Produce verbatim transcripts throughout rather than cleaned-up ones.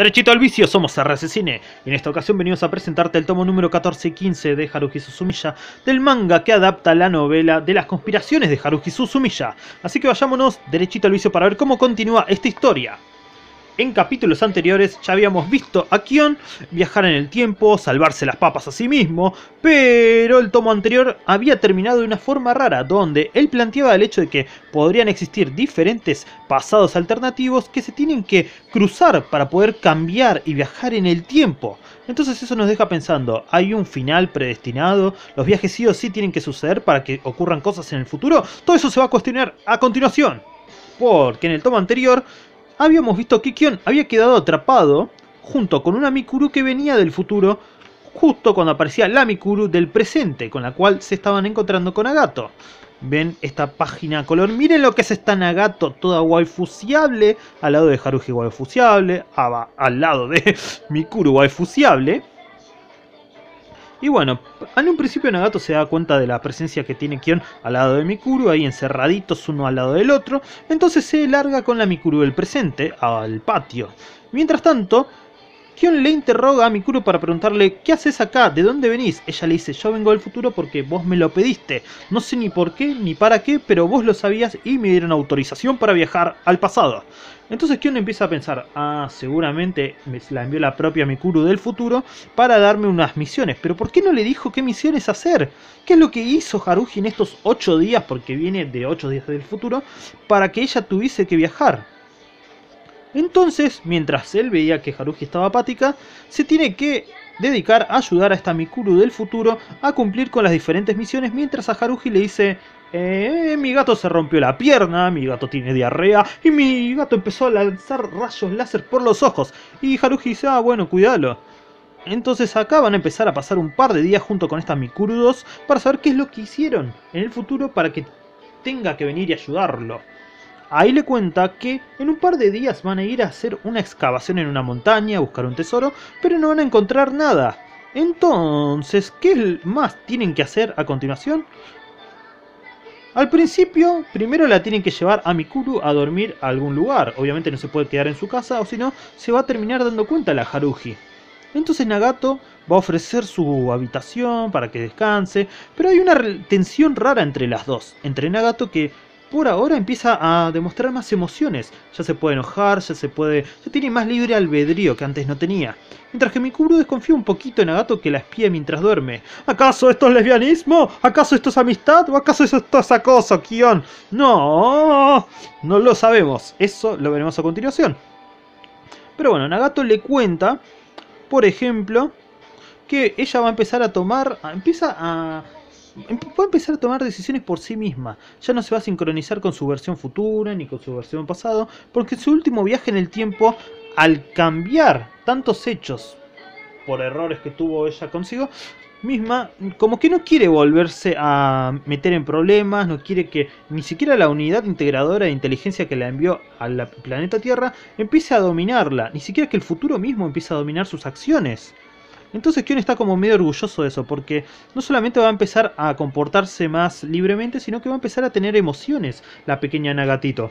Derechito al vicio, somos R S Cine. En esta ocasión venimos a presentarte el tomo número catorce y quince de Haruhi Suzumiya, del manga que adapta la novela de las conspiraciones de Haruhi Suzumiya. Así que vayámonos derechito al vicio para ver cómo continúa esta historia. En capítulos anteriores ya habíamos visto a Kyon viajar en el tiempo, salvarse las papas a sí mismo, pero el tomo anterior había terminado de una forma rara, donde él planteaba el hecho de que podrían existir diferentes pasados alternativos que se tienen que cruzar para poder cambiar y viajar en el tiempo. Entonces eso nos deja pensando, ¿hay un final predestinado? ¿Los viajes sí o sí tienen que suceder para que ocurran cosas en el futuro? Todo eso se va a cuestionar a continuación, porque en el tomo anterior habíamos visto que Kyon había quedado atrapado junto con una Mikuru que venía del futuro, justo cuando aparecía la Mikuru del presente, con la cual se estaban encontrando con Nagato. Ven esta página a color, miren lo que es esta Nagato, toda waifusiable, al lado de Haruhi waifusiable, al lado de Mikuru waifusiable. Y bueno, en un principio Nagato se da cuenta de la presencia que tiene Kyon al lado de Mikuru, ahí encerraditos uno al lado del otro. Entonces se larga con la Mikuru del presente al patio. Mientras tanto, Kyon le interroga a Mikuru para preguntarle, ¿qué haces acá? ¿De dónde venís? Ella le dice, yo vengo del futuro porque vos me lo pediste. No sé ni por qué ni para qué, pero vos lo sabías y me dieron autorización para viajar al pasado. Entonces Kyon empieza a pensar, ah, seguramente me la envió la propia Mikuru del futuro para darme unas misiones. Pero ¿por qué no le dijo qué misiones hacer? ¿Qué es lo que hizo Haruhi en estos ocho días, porque viene de ocho días del futuro, para que ella tuviese que viajar? Entonces, mientras él veía que Haruhi estaba apática, se tiene que dedicar a ayudar a esta Mikuru del futuro a cumplir con las diferentes misiones, mientras a Haruhi le dice, Eh, mi gato se rompió la pierna, mi gato tiene diarrea y mi gato empezó a lanzar rayos láser por los ojos. Y Haruhi dice, ah, bueno, cuídalo. Entonces acá van a empezar a pasar un par de días junto con esta Mikuru dos para saber qué es lo que hicieron en el futuro para que tenga que venir y ayudarlo. Ahí le cuenta que en un par de días van a ir a hacer una excavación en una montaña, a buscar un tesoro, pero no van a encontrar nada. Entonces, ¿qué más tienen que hacer a continuación? Al principio, primero la tienen que llevar a Mikuru a dormir a algún lugar. Obviamente no se puede quedar en su casa, o si no, se va a terminar dando cuenta la Haruhi. Entonces Nagato va a ofrecer su habitación para que descanse, pero hay una tensión rara entre las dos. Entre Nagato, que por ahora empieza a demostrar más emociones, ya se puede enojar, ya se puede... ya tiene más libre albedrío que antes no tenía. Mientras que Mikuru desconfía un poquito en Nagato, que la espía mientras duerme. ¿Acaso esto es lesbianismo? ¿Acaso esto es amistad? ¿O acaso esto es acoso, Kyon? No, no lo sabemos. Eso lo veremos a continuación. Pero bueno, Nagato le cuenta, por ejemplo, que ella va a empezar a tomar... empieza a... va a empezar a tomar decisiones por sí misma. Ya no se va a sincronizar con su versión futura ni con su versión pasado, porque en su último viaje en el tiempo, al cambiar tantos hechos por errores que tuvo ella consigo misma, como que no quiere volverse a meter en problemas, no quiere que ni siquiera la unidad integradora de inteligencia que la envió al planeta Tierra empiece a dominarla, ni siquiera que el futuro mismo empiece a dominar sus acciones. Entonces Kyon está como medio orgulloso de eso, porque no solamente va a empezar a comportarse más libremente, sino que va a empezar a tener emociones la pequeña Nagatito.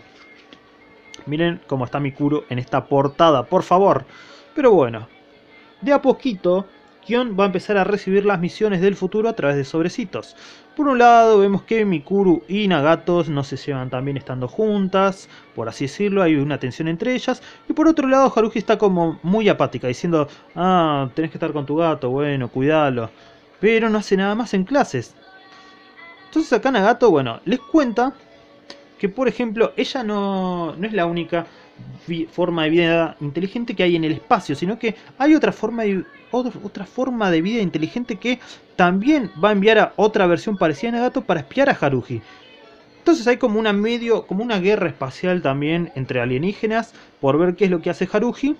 Miren cómo está Mikuru en esta portada, por favor. Pero bueno, de a poquito Kyon va a empezar a recibir las misiones del futuro a través de sobrecitos. Por un lado vemos que Mikuru y Nagato no se llevan tan bien estando juntas, por así decirlo, hay una tensión entre ellas. Y por otro lado Haruhi está como muy apática, diciendo, ah, tenés que estar con tu gato, bueno, cuidalo. Pero no hace nada más en clases. Entonces acá Nagato, bueno, les cuenta que por ejemplo ella no, no es la única forma de vida inteligente que hay en el espacio, sino que hay otra forma de, otra forma de vida inteligente que también va a enviar a otra versión parecida a Nagato para espiar a Haruhi. Entonces hay como una medio, como una guerra espacial también entre alienígenas por ver qué es lo que hace Haruhi.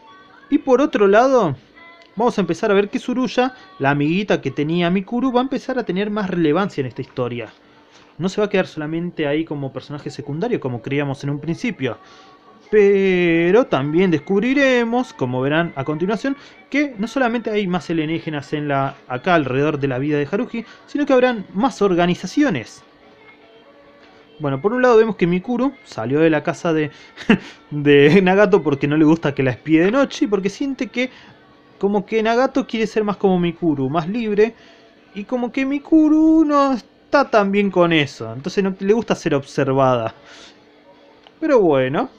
Y por otro lado vamos a empezar a ver que Tsuruya, la amiguita que tenía Mikuru, va a empezar a tener más relevancia en esta historia. No se va a quedar solamente ahí como personaje secundario como creíamos en un principio. Pero también descubriremos, como verán a continuación, que no solamente hay más alienígenas en la, acá alrededor de la vida de Haruhi, sino que habrán más organizaciones. Bueno, por un lado vemos que Mikuru salió de la casa de, de Nagato porque no le gusta que la espíe de noche y porque siente que como que Nagato quiere ser más como Mikuru, más libre, y como que Mikuru no está tan bien con eso, entonces no le gusta ser observada. Pero bueno,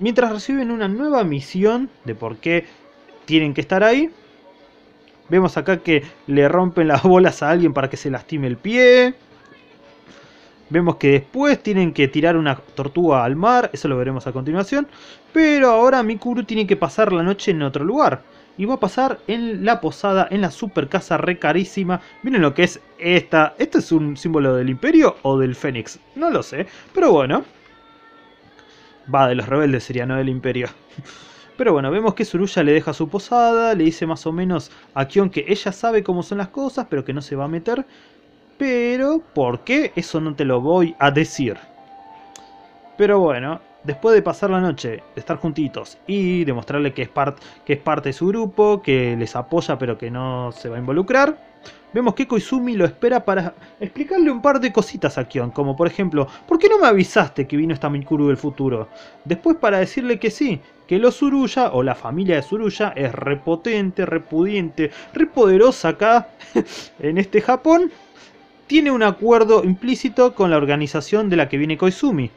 mientras reciben una nueva misión de por qué tienen que estar ahí, vemos acá que le rompen las bolas a alguien para que se lastime el pie. Vemos que después tienen que tirar una tortuga al mar, eso lo veremos a continuación. Pero ahora Mikuru tiene que pasar la noche en otro lugar. Y va a pasar en la posada, en la super casa re carísima. Miren lo que es esta. ¿Este es un símbolo del imperio o del fénix? No lo sé, pero bueno. Va, de los rebeldes sería, no del imperio. Pero bueno, vemos que Tsuruya le deja su posada, le dice más o menos a Kyon que ella sabe cómo son las cosas, pero que no se va a meter. Pero, ¿por qué? Eso no te lo voy a decir. Pero bueno, después de pasar la noche, de estar juntitos y demostrarle que es, part, que es parte de su grupo, que les apoya pero que no se va a involucrar, vemos que Koizumi lo espera para explicarle un par de cositas a Kyon, como por ejemplo, ¿por qué no me avisaste que vino esta Mikuru del futuro? Después para decirle que sí, que los Tsuruya, o la familia de Tsuruya, es repotente, repudiente, repoderosa acá, en este Japón. Tiene un acuerdo implícito con la organización de la que viene Koizumi.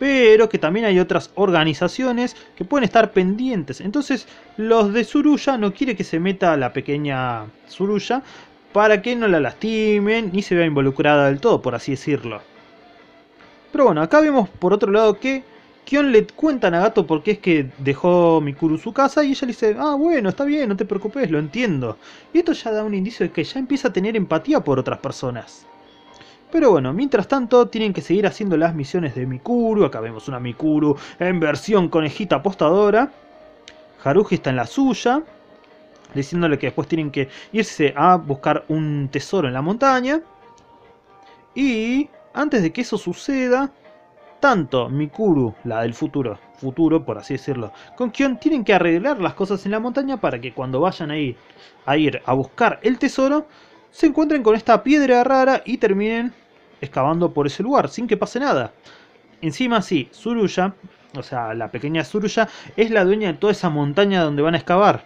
Pero que también hay otras organizaciones que pueden estar pendientes. Entonces los de Tsuruya no quiere que se meta la pequeña Tsuruya para que no la lastimen ni se vea involucrada del todo, por así decirlo. Pero bueno, acá vemos por otro lado que Kyon le cuenta a Nagato por qué es que dejó Mikuru su casa y ella le dice, ah bueno, está bien, no te preocupes, lo entiendo. Y esto ya da un indicio de que ya empieza a tener empatía por otras personas. Pero bueno, mientras tanto tienen que seguir haciendo las misiones de Mikuru. Acá vemos una Mikuru en versión conejita apostadora. Haruhi está en la suya, diciéndole que después tienen que irse a buscar un tesoro en la montaña. Y antes de que eso suceda, tanto Mikuru, la del futuro, futuro por así decirlo, con Kyon tienen que arreglar las cosas en la montaña para que cuando vayan ahí a ir a buscar el tesoro, se encuentren con esta piedra rara y terminen excavando por ese lugar, sin que pase nada. Encima sí, Tsuruya, o sea la pequeña Tsuruya, es la dueña de toda esa montaña donde van a excavar.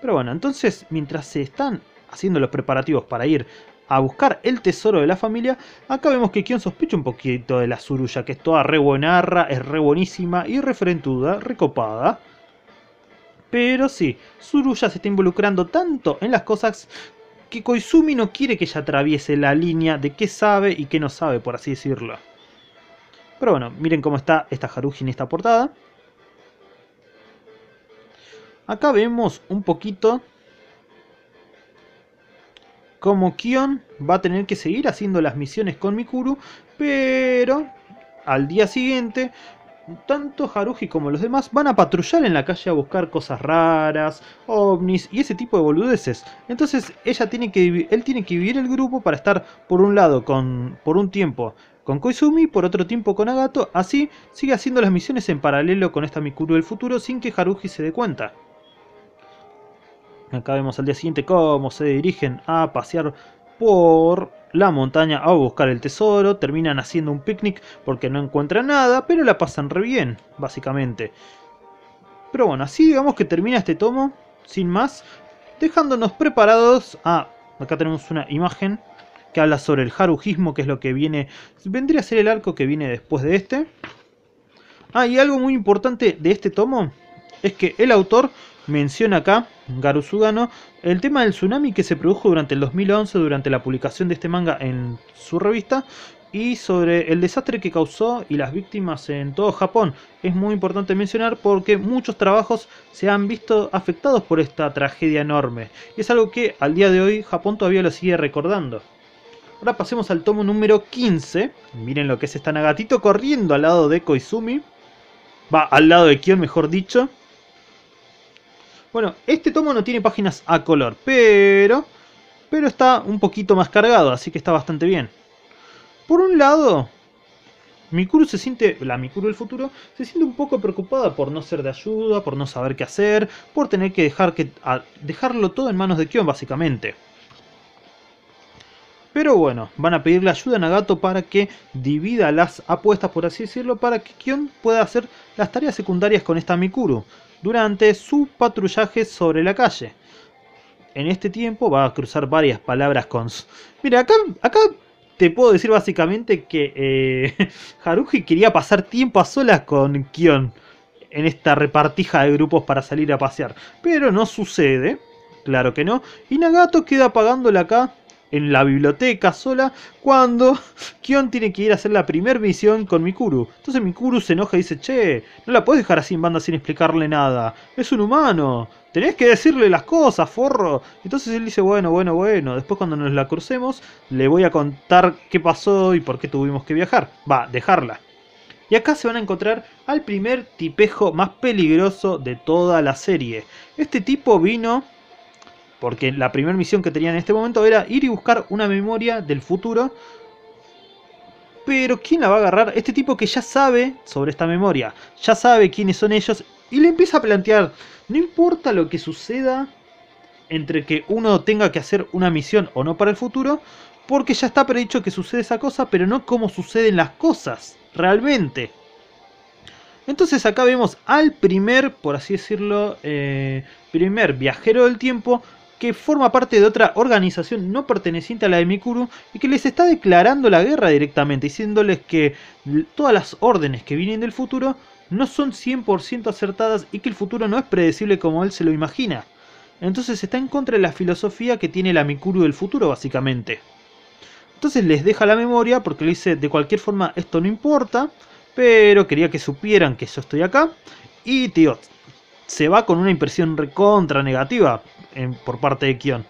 Pero bueno, entonces mientras se están haciendo los preparativos para ir a buscar el tesoro de la familia, acá vemos que Kyon sospecha un poquito de la Tsuruya, que es toda re buenarra, es re buenísima y referentuda, recopada. Pero sí, Tsuruya se está involucrando tanto en las cosas que Koizumi no quiere que ella atraviese la línea de qué sabe y qué no sabe, por así decirlo. Pero bueno, miren cómo está esta Haruhi en esta portada. Acá vemos un poquito como Kyon va a tener que seguir haciendo las misiones con Mikuru, pero al día siguiente, tanto Haruhi como los demás van a patrullar en la calle a buscar cosas raras, ovnis y ese tipo de boludeces. Entonces ella tiene que, él tiene que dividir el grupo para estar por un lado, con, por un tiempo con Koizumi, por otro tiempo con Nagato. Así sigue haciendo las misiones en paralelo con esta Mikuru del futuro sin que Haruhi se dé cuenta. Acá vemos al día siguiente cómo se dirigen a pasear por la montaña a buscar el tesoro. Terminan haciendo un picnic porque no encuentran nada, pero la pasan re bien, básicamente. Pero bueno, así digamos que termina este tomo, sin más, dejándonos preparados. Ah, acá tenemos una imagen que habla sobre el haruhiismo, que es lo que viene, vendría a ser el arco que viene después de este. Ah, y algo muy importante de este tomo es que el autor menciona acá, Garu Sugano, el tema del tsunami que se produjo durante el dos mil once durante la publicación de este manga en su revista, y sobre el desastre que causó y las víctimas en todo Japón. Es muy importante mencionar porque muchos trabajos se han visto afectados por esta tragedia enorme. Y es algo que al día de hoy Japón todavía lo sigue recordando. Ahora pasemos al tomo número quince. Miren lo que es esta Nagatito corriendo al lado de Koizumi. Va, al lado de Kyon mejor dicho. Bueno, este tomo no tiene páginas a color, pero, pero está un poquito más cargado, así que está bastante bien. Por un lado, Mikuru se siente, la Mikuru del futuro, se siente un poco preocupada por no ser de ayuda, por no saber qué hacer, por tener que, dejar que a, dejarlo todo en manos de Kyon, básicamente. Pero bueno, van a pedirle ayuda a Nagato para que divida las apuestas, por así decirlo, para que Kyon pueda hacer las tareas secundarias con esta Mikuru durante su patrullaje sobre la calle. En este tiempo va a cruzar varias palabras con... Mira, acá... acá... te puedo decir básicamente que eh, Haruhi quería pasar tiempo a solas con Kyon en esta repartija de grupos para salir a pasear. Pero no sucede, claro que no. Y Nagato queda pagándola acá en la biblioteca sola cuando Kyon tiene que ir a hacer la primer misión con Mikuru. Entonces Mikuru se enoja y dice, che, no la podés dejar así en banda sin explicarle nada. Es un humano, tenés que decirle las cosas, forro. Entonces él dice, bueno, bueno, bueno, después cuando nos la crucemos, le voy a contar qué pasó y por qué tuvimos que viajar. Va, dejarla. Y acá se van a encontrar al primer tipejo más peligroso de toda la serie. Este tipo vino porque la primera misión que tenía en este momento era ir y buscar una memoria del futuro. Pero ¿quién la va a agarrar? Este tipo que ya sabe sobre esta memoria, ya sabe quiénes son ellos y le empieza a plantear... No importa lo que suceda entre que uno tenga que hacer una misión o no para el futuro, porque ya está predicho que sucede esa cosa, pero no cómo suceden las cosas realmente. Entonces acá vemos al primer, por así decirlo, eh, primer viajero del tiempo que forma parte de otra organización no perteneciente a la de Mikuru y que les está declarando la guerra directamente, diciéndoles que todas las órdenes que vienen del futuro no son cien por ciento acertadas y que el futuro no es predecible como él se lo imagina. Entonces está en contra de la filosofía que tiene la Mikuru del futuro básicamente. Entonces les deja la memoria porque le dice, de cualquier forma esto no importa, pero quería que supieran que yo estoy acá. Y tío, se va con una impresión recontra negativa en, por parte de Kyon.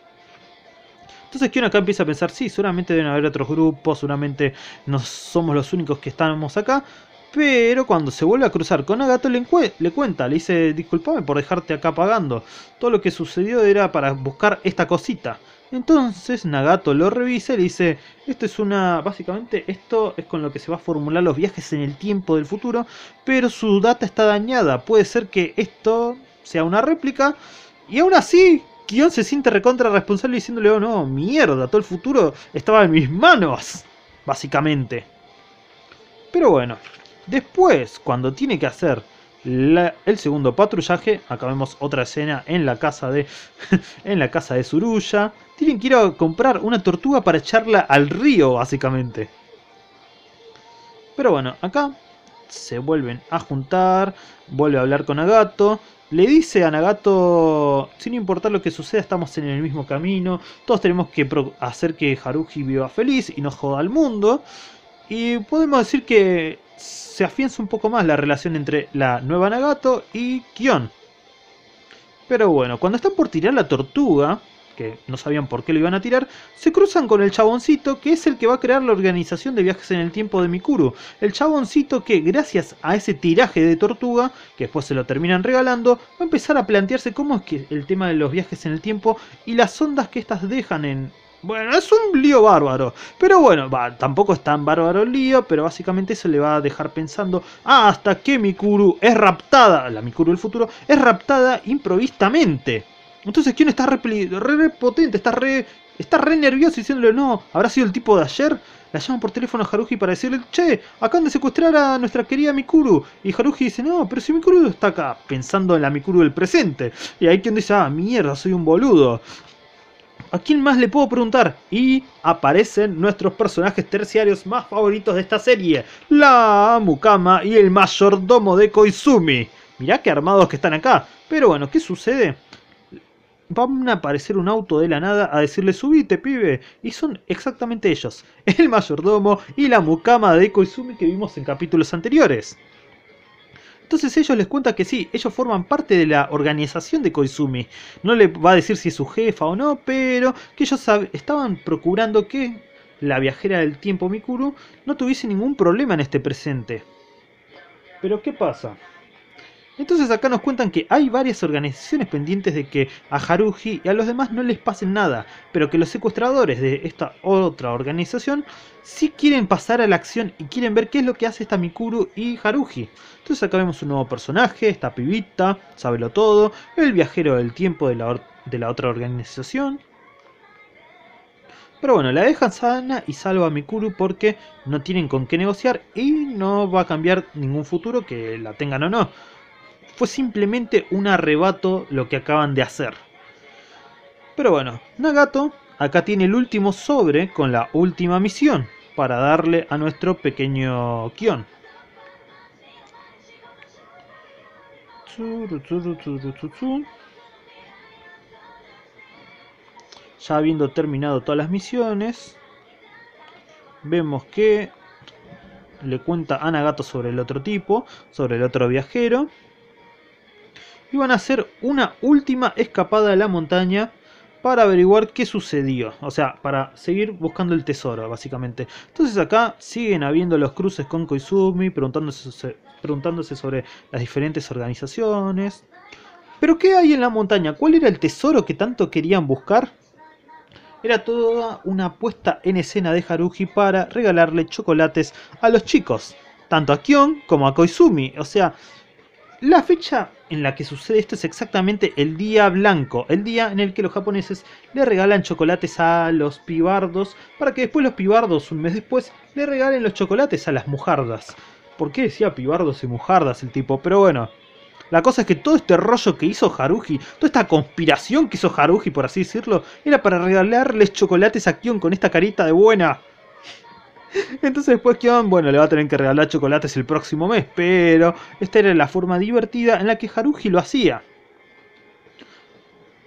Entonces Kyon acá empieza a pensar, sí, seguramente deben haber otros grupos, seguramente no somos los únicos que estamos acá. Pero cuando se vuelve a cruzar con Nagato le, le cuenta, le dice, disculpame por dejarte acá pagando. Todo lo que sucedió era para buscar esta cosita. Entonces Nagato lo revisa y le dice, esto es una... Básicamente esto es con lo que se va a formular los viajes en el tiempo del futuro. Pero su data está dañada, puede ser que esto sea una réplica. Y aún así, Kyon se siente recontra responsable diciéndole, oh no, mierda, todo el futuro estaba en mis manos, básicamente. Pero bueno... Después, cuando tiene que hacer la, el segundo patrullaje, acá vemos otra escena en la casa de en la casa de Tsuruya, tienen que ir a comprar una tortuga para echarla al río, básicamente. Pero bueno, acá se vuelven a juntar, vuelve a hablar con Nagato, le dice a Nagato, sin importar lo que suceda, estamos en el mismo camino, todos tenemos que hacer que Haruhi viva feliz y no joda al mundo, y podemos decir que se afianza un poco más la relación entre la nueva Nagato y Kyon. Pero bueno, cuando están por tirar la tortuga, que no sabían por qué lo iban a tirar, se cruzan con el chaboncito que es el que va a crear la organización de viajes en el tiempo de Mikuru. El chaboncito que, gracias a ese tiraje de tortuga, que después se lo terminan regalando, va a empezar a plantearse cómo es que el tema de los viajes en el tiempo y las ondas que estas dejan en... Bueno, es un lío bárbaro, pero bueno, va, tampoco es tan bárbaro el lío, pero básicamente eso le va a dejar pensando hasta que Mikuru es raptada, la Mikuru del futuro, es raptada imprevistamente. Entonces Kyon está re, re, re potente, está re, está re nervioso diciéndole, no, ¿habrá sido el tipo de ayer? La llaman por teléfono a Haruhi para decirle, che, acaban de secuestrar a nuestra querida Mikuru. Y Haruhi dice, no, pero si Mikuru está acá, pensando en la Mikuru del presente. Y ahí Kyon dice, ah, mierda, soy un boludo. ¿A quién más le puedo preguntar? Y aparecen nuestros personajes terciarios más favoritos de esta serie. La mucama y el mayordomo de Koizumi. Mirá qué armados que están acá. Pero bueno, ¿qué sucede? Van a aparecer un auto de la nada a decirle, subite pibe. Y son exactamente ellos. El mayordomo y la mucama de Koizumi que vimos en capítulos anteriores. Entonces ellos les cuentan que sí, ellos forman parte de la organización de Koizumi. No le va a decir si es su jefa o no, pero que ellos estaban procurando que la viajera del tiempo Mikuru no tuviese ningún problema en este presente. Pero ¿qué pasa? Entonces acá nos cuentan que hay varias organizaciones pendientes de que a Haruhi y a los demás no les pasen nada, pero que los secuestradores de esta otra organización sí quieren pasar a la acción y quieren ver qué es lo que hace esta Mikuru y Haruhi. Entonces acá vemos un nuevo personaje, esta pibita, sábelo todo, el viajero del tiempo de la, de la otra organización. Pero bueno, la dejan sana y salva a Mikuru porque no tienen con qué negociar y no va a cambiar ningún futuro, que la tengan o no. Fue simplemente un arrebato lo que acaban de hacer. Pero bueno, Nagato acá tiene el último sobre con la última misión para darle a nuestro pequeño Kyon. Ya habiendo terminado todas las misiones, vemos que le cuenta a Nagato sobre el otro tipo, sobre el otro viajero. Y van a hacer una última escapada a la montaña para averiguar qué sucedió. O sea, para seguir buscando el tesoro, básicamente. Entonces acá siguen habiendo los cruces con Koizumi, preguntándose, preguntándose sobre las diferentes organizaciones. ¿Pero qué hay en la montaña? ¿Cuál era el tesoro que tanto querían buscar? Era toda una puesta en escena de Haruhi para regalarle chocolates a los chicos, tanto a Kyon como a Koizumi. O sea, la fecha en la que sucede esto es exactamente el día blanco, el día en el que los japoneses le regalan chocolates a los pibardos, para que después los pibardos, un mes después, le regalen los chocolates a las mujardas. ¿Por qué decía pibardos y mujardas el tipo? Pero bueno, la cosa es que todo este rollo que hizo Haruhi, toda esta conspiración que hizo Haruhi, por así decirlo, era para regalarles chocolates a Kyon con esta carita de buena. Entonces después Kyon, bueno, le va a tener que regalar chocolates el próximo mes, pero esta era la forma divertida en la que Haruhi lo hacía.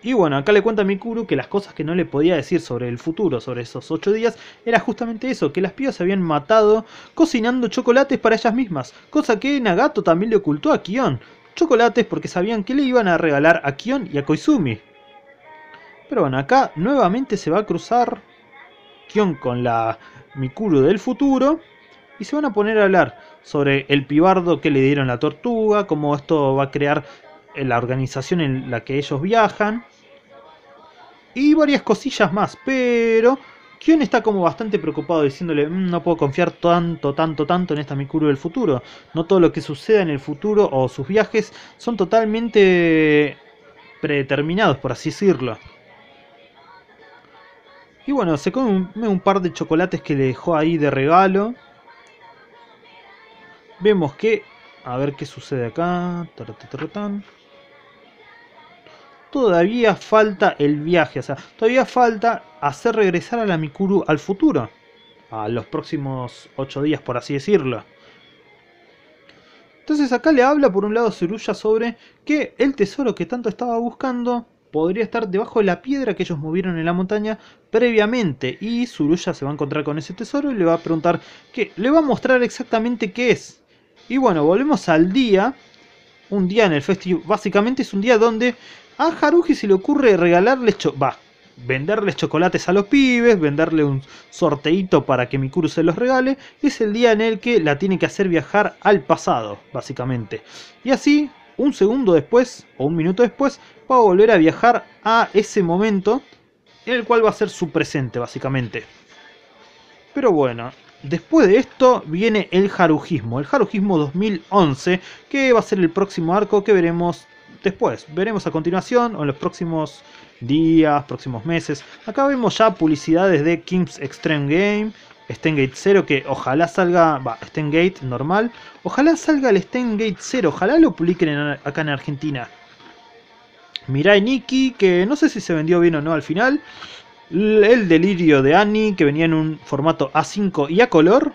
Y bueno, acá le cuenta a Mikuru que las cosas que no le podía decir sobre el futuro, sobre esos ocho días, era justamente eso, que las pibas se habían matado cocinando chocolates para ellas mismas, cosa que Nagato también le ocultó a Kyon. Chocolates porque sabían que le iban a regalar a Kyon y a Koizumi. Pero bueno, acá nuevamente se va a cruzar Kyon con la Mikuru del futuro y se van a poner a hablar sobre el pibardo que le dieron la tortuga, cómo esto va a crear la organización en la que ellos viajan y varias cosillas más. Pero Kyon está como bastante preocupado diciéndole, mmm, no puedo confiar tanto, tanto, tanto en esta Mikuru del futuro. No todo lo que suceda en el futuro o sus viajes son totalmente predeterminados, por así decirlo. Y bueno, se come un, un par de chocolates que le dejó ahí de regalo. Vemos que, a ver qué sucede acá. Tarataratán. Todavía falta el viaje, o sea, todavía falta hacer regresar a la Mikuru al futuro, a los próximos ocho días, por así decirlo. Entonces acá le habla por un lado Tsuruya sobre que el tesoro que tanto estaba buscando podría estar debajo de la piedra que ellos movieron en la montaña previamente, y Tsuruya se va a encontrar con ese tesoro y le va a preguntar, que le va a mostrar exactamente qué es. Y bueno, volvemos al día, un día en el festival, básicamente es un día donde a Haruhi se le ocurre regalarles, va, venderles chocolates a los pibes, venderle un sorteito para que Mikuru se los regale. Es el día en el que la tiene que hacer viajar al pasado, básicamente. Y así, un segundo después, o un minuto después, va a volver a viajar a ese momento, en el cual va a ser su presente, básicamente. Pero bueno, después de esto viene el Haruhiismo, el Haruhiismo dos mil once, que va a ser el próximo arco que veremos después, veremos a continuación o en los próximos días, próximos meses. Acá vemos ya publicidades de King's Extreme Game, Steins;Gate cero, que ojalá salga, va, Steins;Gate normal, ojalá salga el Steins;Gate cero, ojalá lo publiquen en, acá en Argentina. Mirai Nikki, que no sé si se vendió bien o no al final. El delirio de Annie, que venía en un formato A cinco y a color.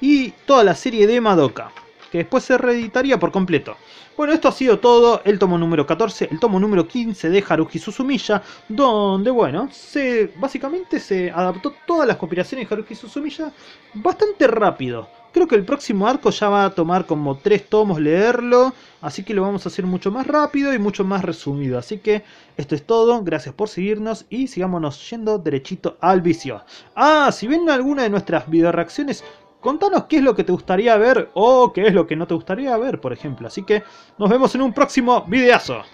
Y toda la serie de Madoka, que después se reeditaría por completo. Bueno, esto ha sido todo, el tomo número catorce, el tomo número quince de Haruhi Suzumiya, donde, bueno, se básicamente se adaptó todas las conspiraciones de Haruhi Suzumiya bastante rápido. Creo que el próximo arco ya va a tomar como tres tomos leerlo, así que lo vamos a hacer mucho más rápido y mucho más resumido. Así que esto es todo, gracias por seguirnos y sigámonos yendo derechito al vicio. Ah, si ven alguna de nuestras videoreacciones, contanos qué es lo que te gustaría ver o qué es lo que no te gustaría ver, por ejemplo. Así que nos vemos en un próximo videazo.